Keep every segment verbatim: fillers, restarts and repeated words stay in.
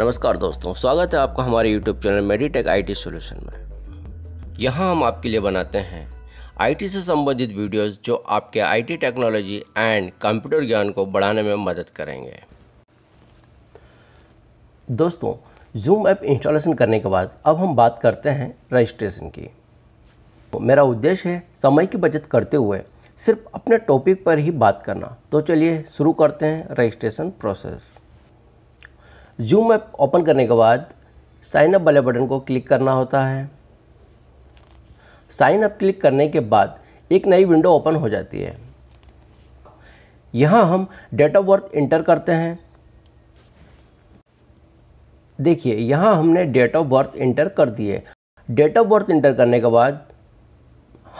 नमस्कार दोस्तों, स्वागत है आपका हमारे YouTube channel Meditech IT solution में। यहाँ हम आपके लिए बनाते हैं आईटी से संबंधित वीडियोस जो आपके आईटी टेक्नोलॉजी एंड कंप्यूटर ज्ञान को बढ़ाने में मदद करेंगे। दोस्तों, Zoom ऐप इंस्टॉलेशन करने के बाद अब हम बात करते हैं रजिस्ट्रेशन की। मेरा उद्देश्य है समय की बचत करते हुए सिर्फ अपने टॉपिक पर ही बात करना। तो चलिए शुरू करते हैं registration process. Zoom app open करने के बाद साइन अप वाले बटन को क्लिक करना होता है। साइन अप क्लिक करने के बाद एक नई विंडो ओपन हो जाती है। यहाँ हम डेट ऑफ बर्थ इंटर करते हैं। देखिए, यहाँ हमने डेट ऑफ बर्थ इंटर कर दिए। डेट ऑफ बर्थ इंटर करने के बाद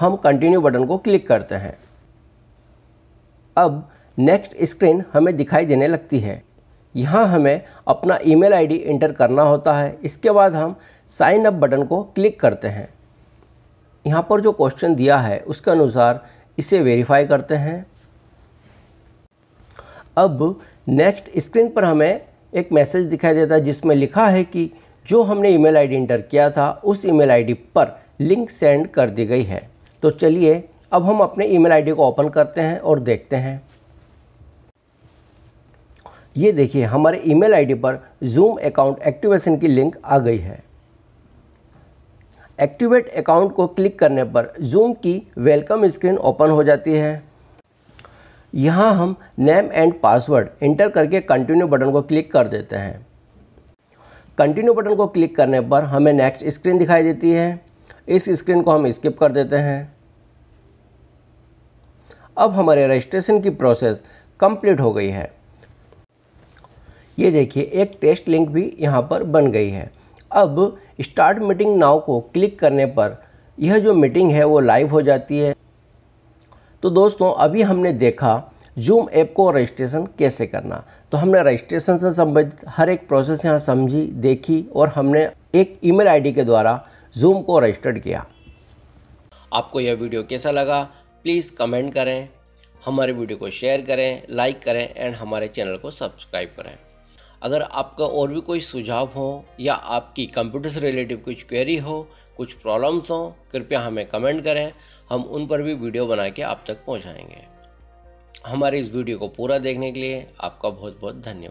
हम कंटिन्यू बटन को क्लिक करते हैं। अब नेक्स्ट स्क्रीन हमें दिखाई देने लगती है। यहाँ हमें अपना ईमेल आईडी इंटर करना होता है। इसके बाद हम साइन अप बटन को क्लिक करते हैं। यहाँ पर जो क्वेश्चन दिया है उसके अनुसार इसे वेरीफाई करते हैं। अब नेक्स्ट स्क्रीन पर हमें एक मैसेज दिखाई देता है जिसमें लिखा है कि जो हमने ईमेल आईडी इंटर किया था उस ईमेल आईडी पर लिंक सेंड कर दी गई है। तो चलिए अब हम अपने ईमेल आईडी को ओपन करते हैं और देखते हैं। ये देखिए, हमारे ईमेल आईडी पर Zoom अकाउंट एक्टिवेशन की लिंक आ गई है। एक्टिवेट अकाउंट को क्लिक करने पर Zoom की वेलकम स्क्रीन ओपन हो जाती है। यहाँ हम नेम एंड पासवर्ड इंटर करके कंटिन्यू बटन को क्लिक कर देते हैं। कंटिन्यू बटन को क्लिक करने पर हमें नेक्स्ट स्क्रीन दिखाई देती है। इस स्क्रीन को हम स्किप कर देते हैं। अब हमारे रजिस्ट्रेशन की प्रोसेस कंप्लीट हो गई है। ये देखिए, एक टेस्ट लिंक भी यहाँ पर बन गई है। अब स्टार्ट मीटिंग नाउ को क्लिक करने पर यह जो मीटिंग है वो लाइव हो जाती है। तो दोस्तों, अभी हमने देखा Zoom ऐप को रजिस्ट्रेशन कैसे करना। तो हमने रजिस्ट्रेशन से संबंधित हर एक प्रोसेस यहाँ समझी, देखी और हमने एक ईमेल आईडी के द्वारा Zoom को रजिस्टर्ड किया। आपको यह वीडियो कैसा लगा प्लीज़ कमेंट करें, हमारे वीडियो को शेयर करें, लाइक करें एंड हमारे चैनल को सब्सक्राइब करें। अगर आपका और भी कोई सुझाव हो या आपकी कंप्यूटर से रिलेटेड कुछ क्वेरी हो, कुछ प्रॉब्लम्स हो, कृपया हमें कमेंट करें। हम उन पर भी वीडियो बना के आप तक पहुंचाएंगे। हमारे इस वीडियो को पूरा देखने के लिए आपका बहुत बहुत धन्यवाद।